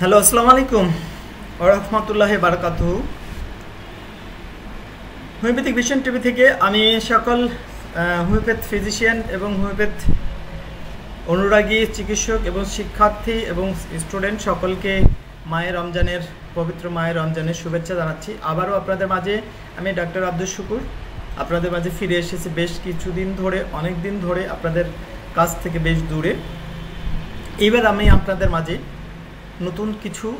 Hello अस्सलाम वालेकुम और रहमतुल्लाहि बारकातुहू। होमिओपैथिक विजन टीवी थेके आमी सकल होमिओपैथ फिजिशियन एवं होमिओपैथ अनुरागी चिकित्सक एवं शिक्षार्थी एवं स्टूडेंट सकल के मायेर रमजानेर पवित्र मायेर रमजानेर शुभेच्छा जानाच्छि। आबारो आपनादेर माझे आमी डाक्टर आब्दुल शुकुर आपनादेर माझे फिरे एसेछि। बेश किछुदिन धरे अनेक दिन धरे आपनादेर काछ थेके बेश दूरे एबार आमी आपनादेर माझे नतून किछु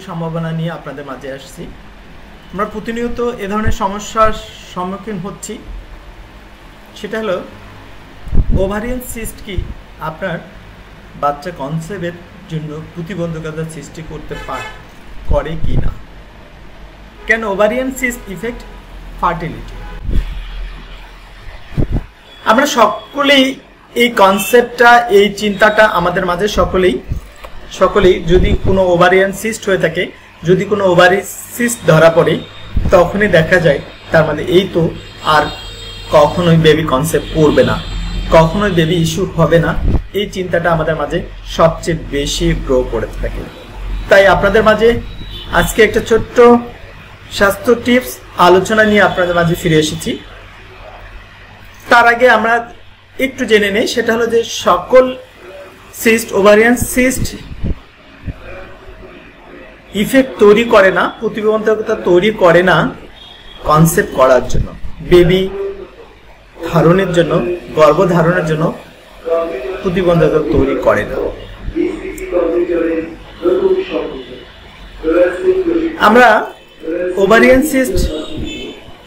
सम्भावना निये आपनादेर माझे आसछि। आमरा प्रतिनियत ए धरनेर समस्यार सम्मुखीन हच्छी। सेटा हलो ओभारियान सिस्ट कि आपनार बाच्चा कन्सेप्टेर जोन्नो प्रतिबंधकता सृष्टि करते पारे कि ना। Can ovarian cyst effect fertility? आमरा सकलेई एई कन्सेप्टटा एई चिंताटा आमादेर माझे सकलेई यदि कोनो ओभारियान सिस्ट होये थाके, यदि कोनो ओभारि सिस्ट धरा पड़े तखोनी देखा जाए तार माने एई तो आर कखनोई बेबी कन्सेप्ट करबे ना, कखनोई बेबी इश्यू होबे ना। एई चिंताटा आमादेर माझे सबचेये बेशी ग्रो करे थाके। ताई आपनादेर माझे आजके एकटा छोट्ट स्वास्थ्य टिप्स आलोचना निये आपनादेर माझे फिरे एसेछि। तार आगे आमरा एकटु जेने नेই সেটা হলো যে সকল সিস্ট ওভারিয়ান সিস্ট इफेक्ट तैरी करे ना, प्रतिबंधकता तैरी करे ना कन्सेप्ट करार जन्य, बेबी धारणेर जन्य, गर्भधारणेर जन्य प्रतिबंधकता तैरी करे ना। आमरा ओभारियान सिस्ट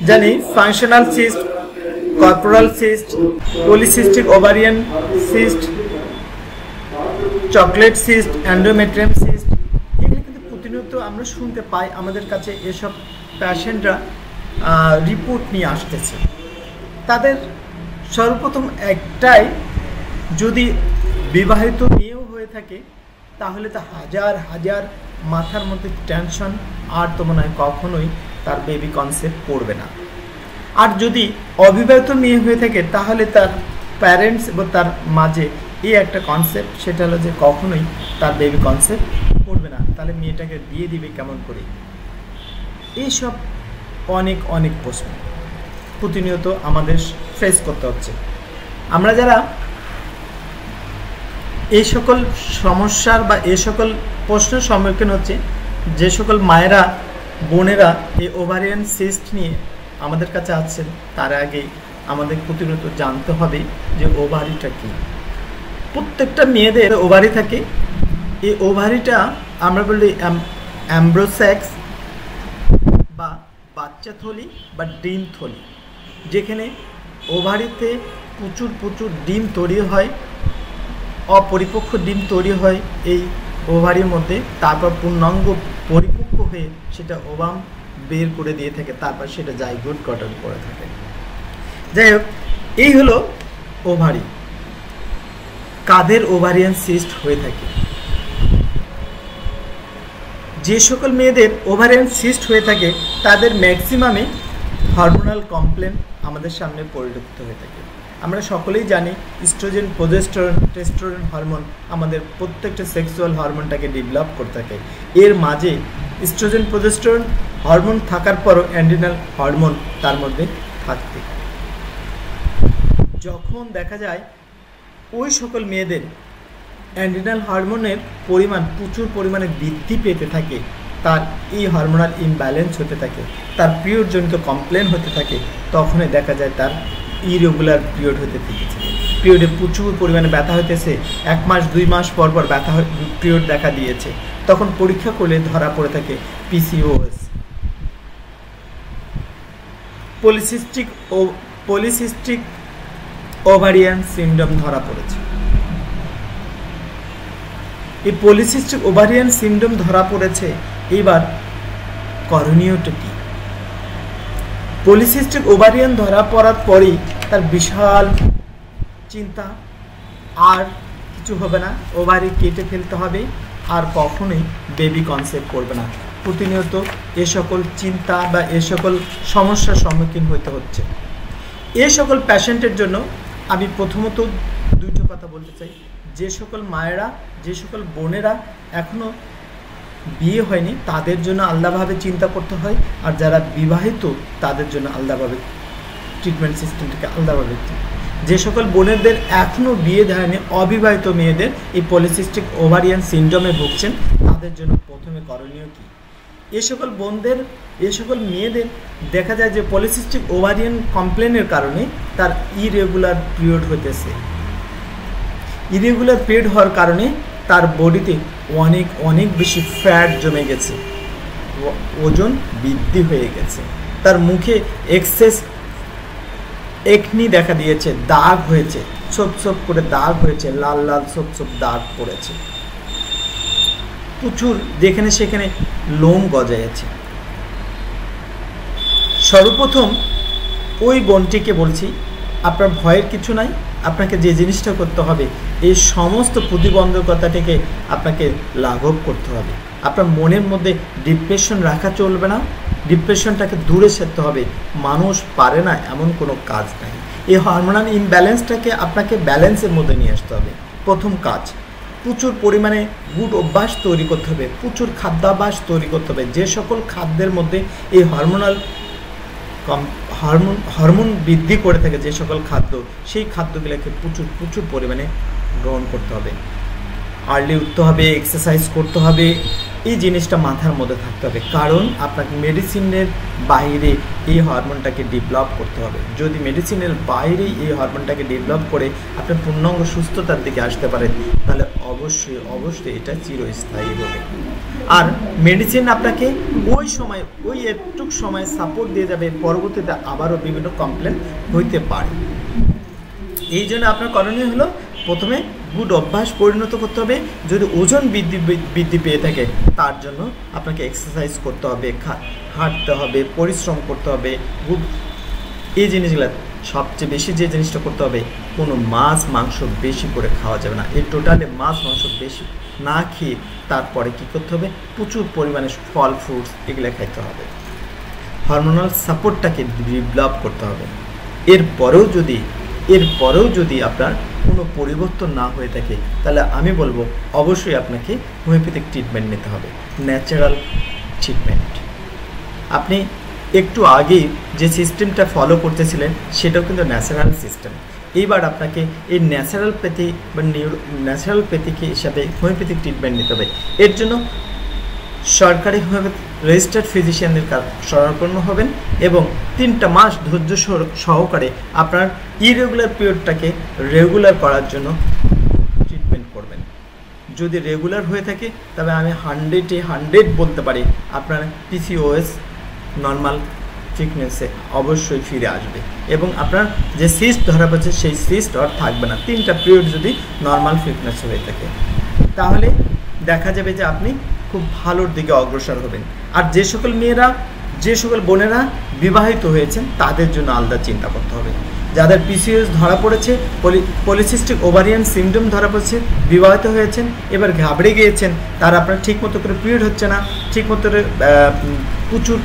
जानी functional cyst, corporal cyst, polycystic ovarian cyst, chocolate cyst, endometrium cyst तो आम्रा सुनते पाई। आमादेर काछे एसब पेशेंटरा रिपोर्ट निये आसतेছে। तादेर सर्वप्रथम एकटाई यदि विवाहित मेয়েও হয়ে থাকে তাহলে তো হাজার হাজার মাথার মধ্যে টেনশন আর তো মনে হয় কখনোই তার বেবি কনসেপ্ট করবে না। আর যদি অবিবাহিত মেয়ে হয়ে থাকে তাহলে তার প্যারেন্টস এবং তার মাঝে এই একটা কনসেপ্ট সেটা হলো যে কখনোই তার বেবি কনসেপ্ট করবে না, তাহলে মেয়েটাকে বিয়ে দিবে কেমন করে। এই সব অনেক অনেক প্রশ্ন প্রতিনিয়ত আমাদের ফেস করতে হচ্ছে। আমরা যারা এই সকল সমস্যার বা এই সকল প্রশ্নের সম্মুখীন হচ্ছে, যে সকল মায়েরা বোনেরা এই ওভারিয়ান সিস্ট নিয়ে আমাদের কাছে আসছেন, তার আগে আমাদের প্রতিনিয়ত জানতে হবে যে ওভারিটা কি। প্রত্যেকটা মেয়েদের ওভারি থাকে। এই ওভারিটা আমরা বলি অ্যাম্ব্রোসেক্স বা বাচ্চা থলি বা ডিম থলি, যেখানে ওভারিতে প্রচুর প্রচুর ডিম তৈরি হয়, অপরিপক্ক ডিম তৈরি হয় এই ওভারির মধ্যে। তারপর পূর্ণাঙ্গ পরিপক্ক হয়ে সেটা ওভাম বের করে দিয়ে থাকে, তারপর সেটা জাইগোট গঠন করে থাকে। যাই হোক, এই হলো ওভারি। কাদের ওভারিয়ান সিস্ট হয়ে থাকে? যে সকল মেয়েদের ওভারিয়ান সিস্ট হয়ে থাকে তাদের ম্যাক্সিমামে হরমোনাল কমপ্লেন আমাদের সামনে পরিলক্ষিত হয়ে থাকে। আমরা সকলেই জানি ইস্ট্রোজেন, প্রোজেস্টেরন, টেস্টোস্টেরন হরমোন আমাদের প্রত্যেকটা সেক্সুয়াল হরমোনটাকে ডেভেলপ করতে থাকে। এর মাঝে ইস্ট্রোজেন প্রোজেস্টেরন হরমোন থাকার পরও অ্যান্ড্রোজেনাল হরমোন তার মধ্যে থাকে। যখন দেখা যায় ওই সকল মেয়েদের অ্যান্ড্রোজেনাল হরমোনের পরিমাণ প্রচুর পরিমাণে বৃদ্ধি পেতে থাকে, তার এই হরমোনাল ইমব্যালেন্স হতে থাকে, তার পিরিয়ডজনিত কমপ্লেন হতে থাকে, তখনই দেখা যায় তার ইরেগুলার পিরিয়ড হতে থেকেছে। পিরিয়ডে প্রচুর পরিমাণে ব্যথা হতেছে, এক মাস দুই মাস পর পর ব্যথা পিরিয়ড দেখা দিয়েছে, তখন পরীক্ষা করলে ধরা পড়ে থাকে পিসিওএস, পলিসিস্টিক ওভারিয়ান সিন্ড্রোম ধরা পড়েছে। এই পলিসিস্টিক ওভারিয়ান সিন্ড্রোম ধরা পড়েছে, এবার করণীয়টা কি? পলিসিস্টিক ওভারিয়ান ধরা পড়ার পরেই তার বিশাল চিন্তা, আর কিছু হবে না, ওভারি কেটে ফেলতে হবে, আর কখনোই বেবি কনসেপ্ট করবে না। প্রতিনিয়ত এ সকল চিন্তা বা এ সকল সমস্যার সম্মুখীন হতে হচ্ছে। এ সকল প্যাশেন্টের জন্য আমি প্রথমত দুটো কথা বলতে চাই। যে সকল মায়েরা, যে সকল বোনেরা এখনও বিয়ে হয়নি তাদের জন্য আলাদাভাবে চিন্তা করতে হয় আর যারা বিবাহিত তাদের জন্য আলাদাভাবে ট্রিটমেন্ট সিস্টেমটাকে আলাদাভাবে যে সকল বোনেদের এখনো বিয়ে হয়নি অবিবাহিত মেয়েদের এই পলিসিস্টিক ওভারিয়ান সিনড্রোমে ভুগছেন তাদের জন্য প্রথমে করণীয় কি এই সকল বোনদের এই সকল মেয়েদের দেখা যায় যে পলিসিস্টিক ওভারিয়ান কমপ্লেনের কারণে তার ইরেগুলার পিরিয়ড হতেছে ইরেগুলার পিরিয়ড হওয়ার কারণে তার বডিতে অনেক অনেক বেশি ফ্যাট জমে গেছে ওজন বৃদ্ধি হয়ে গেছে তার মুখে এক্সেস একনি দেখা দিয়েছে দাগ হয়েছে ছোপ ছোপ করে দাগ হয়েছে লাল লাল ছোপ ছোপ দাগ পড়েছে প্রচুর যেখানে সেখানে লোম গজায়েছে সর্বপ্রথম ওই বোনটিকে বলছি আপনার ভয়ের কিছু নাই আপনাকে যে জিনিসটা করতে হবে এই সমস্ত প্রতিবন্ধকতাটিকে আপনাকে লাঘব করতে হবে আপনার মনের মধ্যে ডিপ্রেশন রাখা চলবে না ডিপ্রেশনটাকে দূরে সরতে হবে মানুষ পারে না এমন কোনো কাজ নাই এই হরমোনাল ইমব্যালেন্সটাকে আপনাকে ব্যালেন্সের মধ্যে নিয়ে আসতে হবে প্রথম কাজ প্রচুর পরিমাণে গুড অভ্যাস তৈরি করতে হবে প্রচুর খাদ্যাভ্যাস তৈরি করতে হবে যে সকল খাদ্যের মধ্যে এই হরমোন বৃদ্ধি করে থাকে যে সকল খাদ্য সেই খাদ্যগুলোকে প্রচুর প্রচুর পরিমাণে গ্রহণ করতে হবে আর্লি উঠতে হবে এক্সারসাইজ করতে হবে এই জিনিসটা মাথার মধ্যে থাকতে হবে কারণ আপনাকে মেডিসিনের বাইরে এই হরমোনটাকে ডেভেলপ করতে হবে যদি মেডিসিনের বাইরে এই হরমোনটাকে ডেভেলপ করে আপনি পূর্ণাঙ্গ সুস্থতার দিকে আসতে পারেন তাহলে অবশ্যই অবশ্যই এটা চিরস্থায়ী হবে আর মেডিসিন আপনাকে ওই সময় ওই একটু সময় সাপোর্ট দিয়ে যাবে পরবর্তীতে আবারও বিভিন্ন কমপ্লেন হইতে পারে এই জন্য আপনার করণীয় হলো প্রথমে গুড অভ্যাস পরিণত করতে হবে যদি ওজন বৃদ্ধি পেয়ে থাকে তার জন্য আপনাকে এক্সারসাইজ করতে হবে হাঁটতে হবে পরিশ্রম করতে হবে গুড এই জিনিসগুলো সবচেয়ে বেশি যে জিনিসটা করতে হবে কোনো মাছ মাংস বেশি করে খাওয়া যাবে না এই টোটালে মাছ মাংস বেশি না খেয়ে তারপরে কী করতে হবে প্রচুর পরিমাণে ফল ফ্রুটস এগুলো খাইতে হবে হরমোনাল সাপোর্টটাকে ডেভেলপ করতে হবে এরপরেও যদি আপনার কোনো পরিবর্তন না হয়ে থাকে তাহলে আমি বলবো অবশ্যই আপনাকে হোমিওপ্যাথিক ট্রিটমেন্ট নিতে হবে ন্যাচারাল ট্রিটমেন্ট আপনি একটু আগে যে সিস্টেমটা ফলো করতেছিলেন সেটাও কিন্তু ন্যাচারাল সিস্টেম এইবার আপনাকে এই ন্যাচারালপ্যাথি বা ন্যাচারালপ্যাথিকে হিসাবে হোমিওপ্যাথিক ট্রিটমেন্ট নিতে হবে এর জন্য সরকারি হোমিওপ্যাথি রেজিস্টার্ড ফিজিশিয়ানদের কাছে শরণাপন্ন হবেন এবং 3 মাস ধৈর্য সহকারে আপনার ইরেগুলার পিরিয়ডটাকে রেগুলার করার জন্য ট্রিটমেন্ট করবেন যদি রেগুলার হয়ে থাকে তবে আমি 100-100 বলতে পারি আপনার পিসিওএস নর্মাল ফ্রিকোয়েন্সি অবশ্যই ফিরে আসবে এবং আপনার যে সিস্ট ধরা পড়ছে সেই সিস্ট আর থাকবে না 3টা পিরিয়ড যদি নর্মাল ফ্রিকোয়েন্সি হয়ে থাকে তাহলে দেখা যাবে যে আপনি খুব ভালোর দিকে অগ্রসর হবেন আর যে সকল মেয়েরা যে সকল বোনেরা বিবাহিত হয়েছেন তাদের জন্য আলাদা চিন্তা করতে হবে যাদের পিসিওএস ধরা পড়েছে পলিসিস্টিক ওভারিয়ান সিনড্রোম ধরা পড়েছে বিবাহিত হয়েছেন এবার ঘাবড়ে গিয়েছেন তার আপনার ঠিকমতো করে পিরিয়ড হচ্ছে না ঠিকমতো করে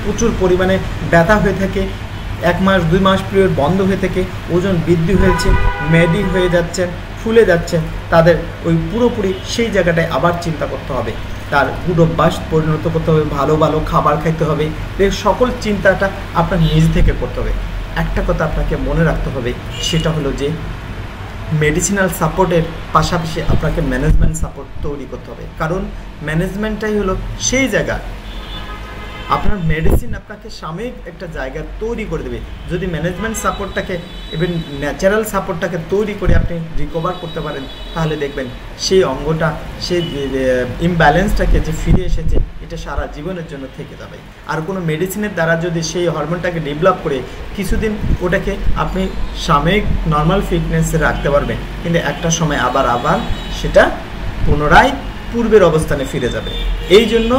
প্রচুর পরিমাণে ব্যথা হয়ে থাকে 1-2 মাস পিরিয়ড বন্ধ হয়ে থাকে ওজন বৃদ্ধি হয়েছে মেদি হয়ে যাচ্ছেন ফুলে যাচ্ছেন তাদের ওই পুরোপুরি সেই জায়গাটায় আবার চিন্তা করতে হবে তার গুড অভ্যাস পরিণত করতে হবে ভালো ভালো খাবার খাইতে হবে এই সকল চিন্তাটা আপনার নিজ থেকে করতে হবে একটা কথা আপনাকে মনে রাখতে হবে সেটা হলো যে মেডিসিনাল সাপোর্টের পাশাপাশি আপনাকে ম্যানেজমেন্ট সাপোর্ট তৈরি করতে হবে কারণ ম্যানেজমেন্টটাই হলো সেই জায়গা আপনার মেডিসিন আপনাকে সাময়িক একটা জায়গা তৈরি করে দেবে যদি ম্যানেজমেন্ট সাপোর্টটাকে এবং ন্যাচারাল সাপোর্টটাকে তৈরি করে আপনি রিকভার করতে পারেন তাহলে দেখবেন সেই অঙ্গটা সেই ইমব্যালেন্সটাকে যে ফিরে এসেছে এটা সারা জীবনের জন্য থেকে যাবে আর কোনো মেডিসিনের দ্বারা যদি সেই হরমোনটাকে ডেভেলপ করে কিছুদিন ওটাকে আপনি সাময়িক নর্মাল ফিটনেসে রাখতে পারবেন কিন্তু একটা সময় আবার সেটা পুনরায় পূর্বের অবস্থানে ফিরে যাবে এই জন্য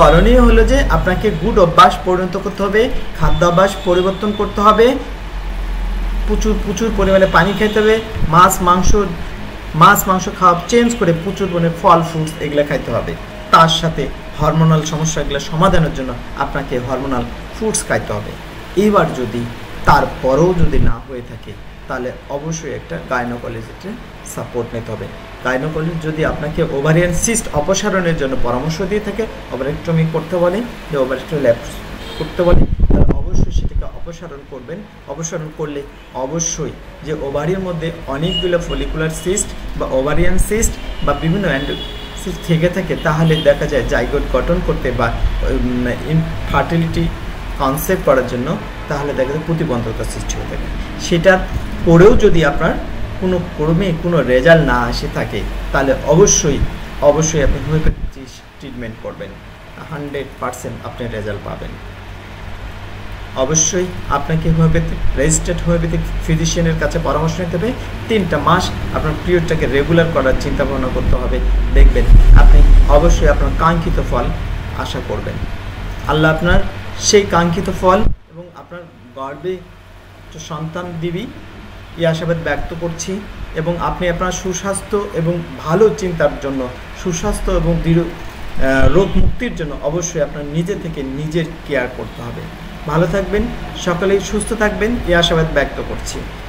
করণীয় হলো যে আপনাকে গুড অভ্যাস পরিণত করতে হবে খাদ্যাভ্যাস পরিবর্তন করতে হবে প্রচুর পরিমাণে পানি খেতে হবে মাছ মাংস খাওয়া চেঞ্জ করে প্রচুর পরিমাণে ফল ফ্রুটস এগুলো খাইতে হবে তার সাথে হরমোনাল সমস্যাগুলো সমাধানের জন্য আপনাকে হরমোনাল ফ্রুটস খাইতে হবে এইবার যদি তারপরেও যদি না হয়ে থাকে তাহলে অবশ্যই একটা গাইনোকোলজিস্টের সাপোর্ট নিতে হবে गायनोकोलॉजिस्ट जो आपके ओवारियन सिस्ट अपसारणের জন্য परामर्श दिए थे ओवारेक्टमी करते ओवारेक्टमी करते अवश्य সেটাকে अपसारण করবেন। अपसारण করলে অবশ্যই যে ওভারির মধ্যে অনেকগুলো ফলিকুলার সিস্ট বা ওভারিয়ান সিস্ট বা বিভিন্ন সিস্ট থেকে থাকে তাহলে দেখা যায় জাইগোট গঠন করতে বা ইনফার্টিলিটি কনসেপ্ট করার জন্য তাহলে দেখা যায় প্রতিবন্ধকতা সৃষ্টি হতে পারে। সেটা পরেও যদি আপনার কোনো ক্রমে কোনো রেজাল্ট না আসে থাকে তাহলে অবশ্যই অবশ্যই আপনি হোমিওপ্যাথি ট্রিটমেন্ট করবেন 100% আপনি রেজাল্ট পাবেন। अवश्य आपके होमिओपैथिक रेजिस्टर्ड होमिओपैथिक फिजिशियन का परामर्श नीते तीन मास अपन पीरियड के रेगुलर करार चिंता भावना करते देखें अपनी अवश्य अपन कांक्षित फल आशा करबें। आल्लाह आपनर से कांक्षित फल एवं आपनर गर्वे सन्तान दिबी ये आशाबाद व्यक्त करछि एवं आपनी अपना सुस्वास्थ्य एवं भलो चिंतार जन्य सुस्वास्थ्य एवं दृढ़ रोग मुक्तिर जन्य अवश्य अपना निजे थेके निजेर केयार करते हबे। ভালো থাকবেন, সকলেই সুস্থ থাকবেন এই আশাবাদ ব্যক্ত করছি।